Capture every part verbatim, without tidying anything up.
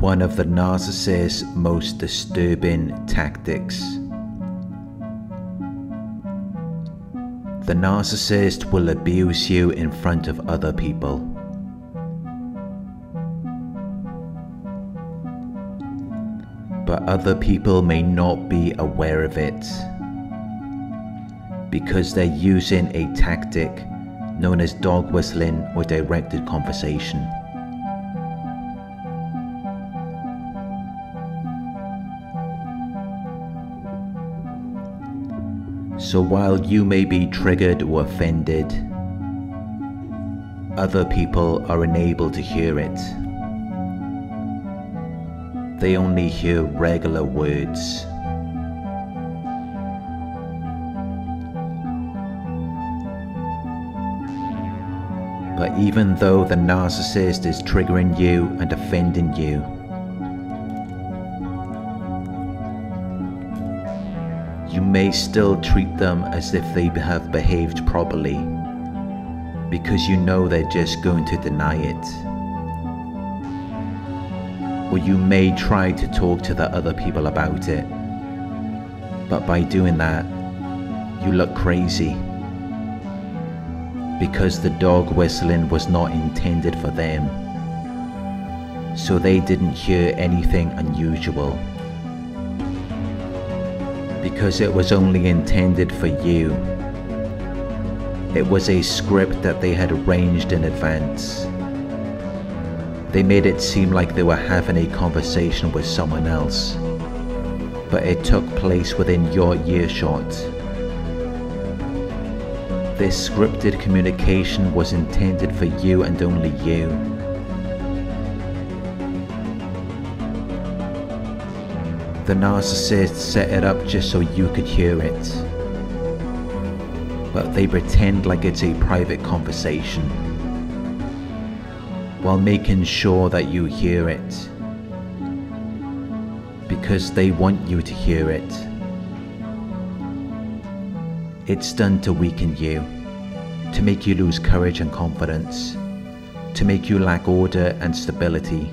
one of the narcissist's most disturbing tactics. The narcissist will abuse you in front of other people. But other people may not be aware of it, because they're using a tactic known as dog whistling or directed conversation. So while you may be triggered or offended, other people are unable to hear it. They only hear regular words. But even though the narcissist is triggering you and offending you, you may still treat them as if they have behaved properly, because you know they're just going to deny it. Or you may try to talk to the other people about it, but by doing that, you look crazy, because the dog whistling was not intended for them, so they didn't hear anything unusual, because it was only intended for you. It was a script that they had arranged in advance. They made it seem like they were having a conversation with someone else, but it took place within your earshot. This scripted communication was intended for you and only you. The narcissist set it up just so you could hear it, but they pretend like it's a private conversation, while making sure that you hear it, because they want you to hear it. It's done to weaken you, to make you lose courage and confidence, to make you lack order and stability.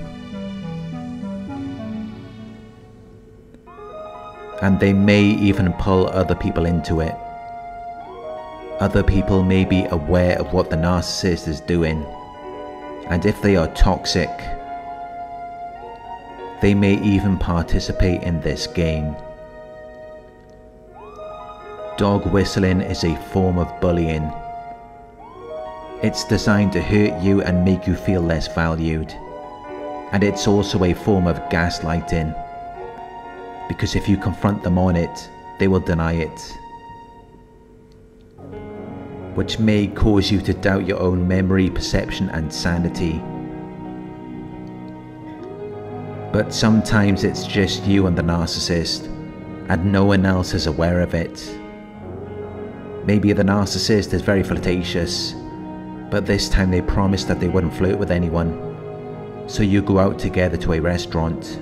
And they may even pull other people into it. Other people may be aware of what the narcissist is doing, and if they are toxic, they may even participate in this game. Dog whistling is a form of bullying. It's designed to hurt you and make you feel less valued. And it's also a form of gaslighting, because if you confront them on it, they will deny it, which may cause you to doubt your own memory, perception, and sanity. But sometimes it's just you and the narcissist, and no one else is aware of it. Maybe the narcissist is very flirtatious, but this time they promised that they wouldn't flirt with anyone, so you go out together to a restaurant.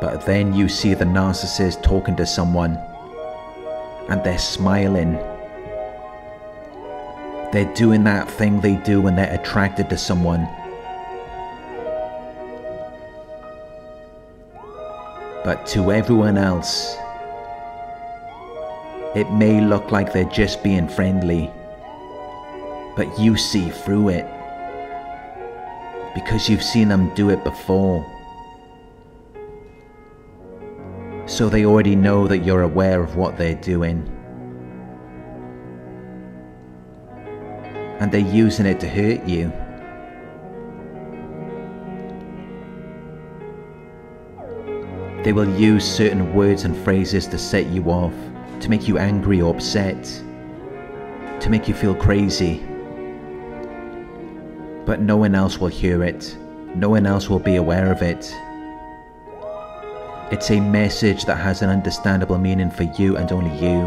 But then you see the narcissist talking to someone, and they're smiling. They're doing that thing they do when they're attracted to someone. But to everyone else, it may look like they're just being friendly, but you see through it, because you've seen them do it before. So they already know that you're aware of what they're doing, and they're using it to hurt you. They will use certain words and phrases to set you off, to make you angry or upset, to make you feel crazy. But no one else will hear it. No one else will be aware of it. It's a message that has an understandable meaning for you and only you.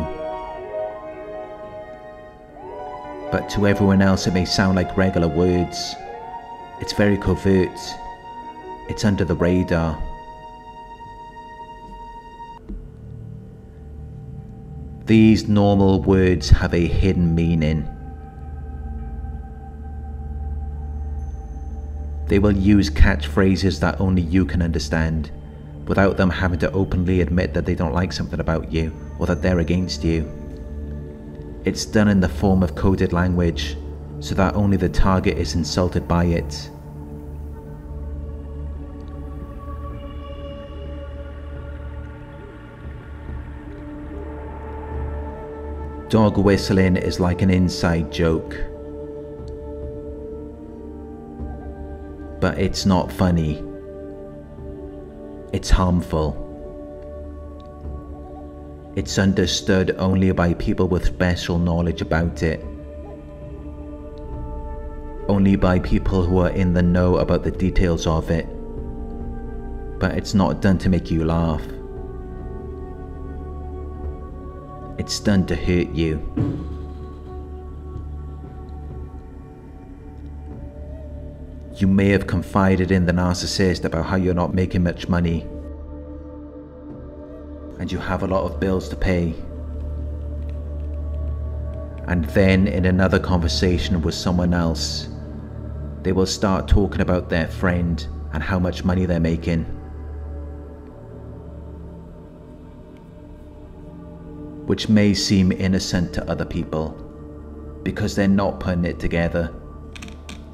But to everyone else it may sound like regular words. It's very covert. It's under the radar. These normal words have a hidden meaning. They will use catchphrases that only you can understand, without them having to openly admit that they don't like something about you or that they're against you. It's done in the form of coded language, so that only the target is insulted by it. Dog whistling is like an inside joke, but it's not funny. It's harmful. It's understood only by people with special knowledge about it. Only by people who are in the know about the details of it. But it's not done to make you laugh. It's done to hurt you. You may have confided in the narcissist about how you're not making much money, and you have a lot of bills to pay. And then in another conversation with someone else, they will start talking about their friend and how much money they're making. Which may seem innocent to other people, because they're not putting it together.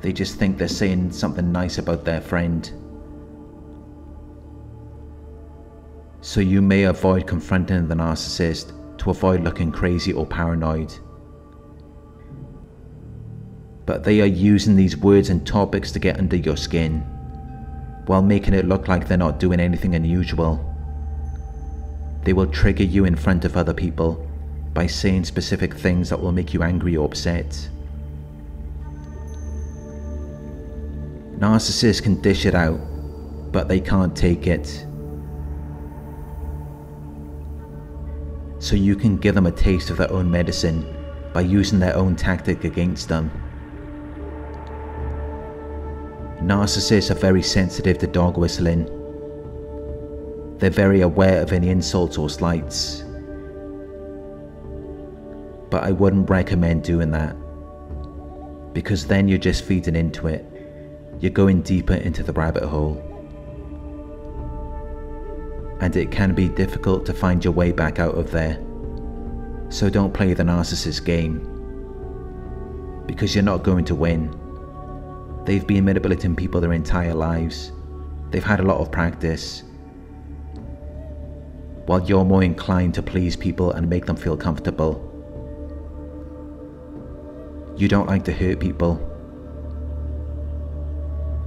They just think they're saying something nice about their friend. So you may avoid confronting the narcissist to avoid looking crazy or paranoid. But they are using these words and topics to get under your skin, while making it look like they're not doing anything unusual. They will trigger you in front of other people by saying specific things that will make you angry or upset. Narcissists can dish it out, but they can't take it. So you can give them a taste of their own medicine by using their own tactic against them. Narcissists are very sensitive to dog whistling. They're very aware of any insults or slights. But I wouldn't recommend doing that, because then you're just feeding into it. You're going deeper into the rabbit hole. And it can be difficult to find your way back out of there. So don't play the narcissist game, because you're not going to win. They've been manipulating people their entire lives. They've had a lot of practice. While you're more inclined to please people and make them feel comfortable. You don't like to hurt people.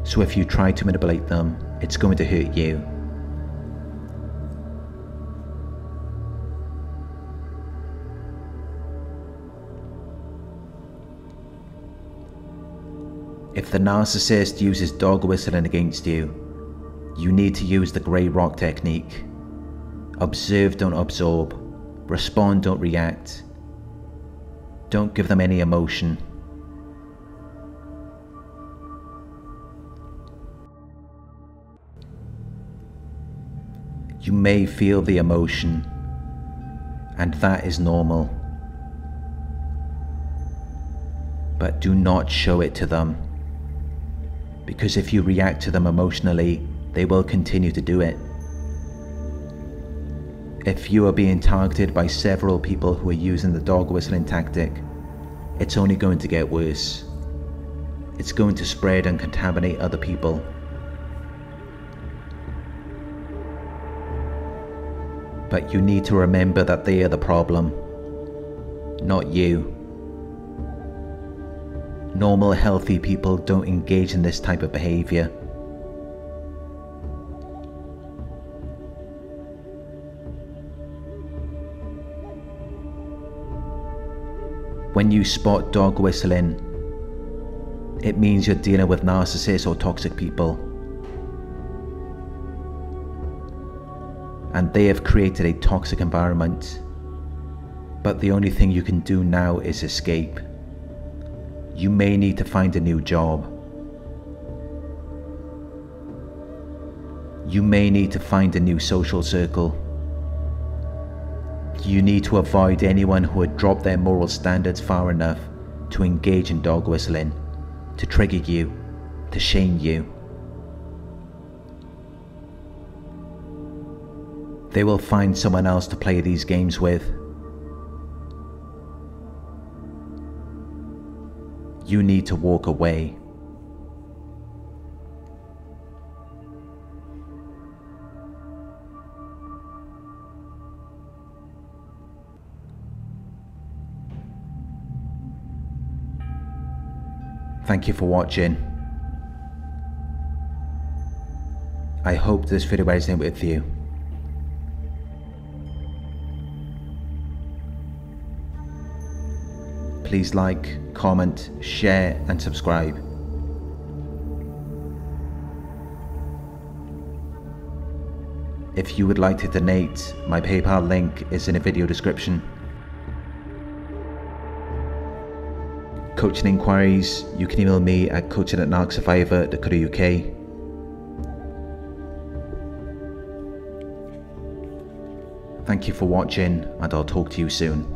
So if you try to manipulate them, it's going to hurt you. If the narcissist uses dog whistling against you, you need to use the grey rock technique. Observe, don't absorb. Respond, don't react. Don't give them any emotion. You may feel the emotion, and that is normal. But do not show it to them, because if you react to them emotionally, they will continue to do it. If you are being targeted by several people who are using the dog whistling tactic, it's only going to get worse. It's going to spread and contaminate other people. But you need to remember that they are the problem, not you. Normal, healthy people don't engage in this type of behavior. When you spot dog whistling, it means you're dealing with narcissists or toxic people. And they have created a toxic environment. But the only thing you can do now is escape. You may need to find a new job. You may need to find a new social circle. You need to avoid anyone who had dropped their moral standards far enough to engage in dog whistling, to trigger you, to shame you. they will find someone else to play these games with. You need to walk away. Thank you for watching. I hope this video resonated with you. Please like, comment, share, and subscribe. If you would like to donate, my PayPal link is in the video description. Coaching inquiries, you can email me at coaching at narc survivor dot co dot U K. Thank you for watching, and I'll talk to you soon.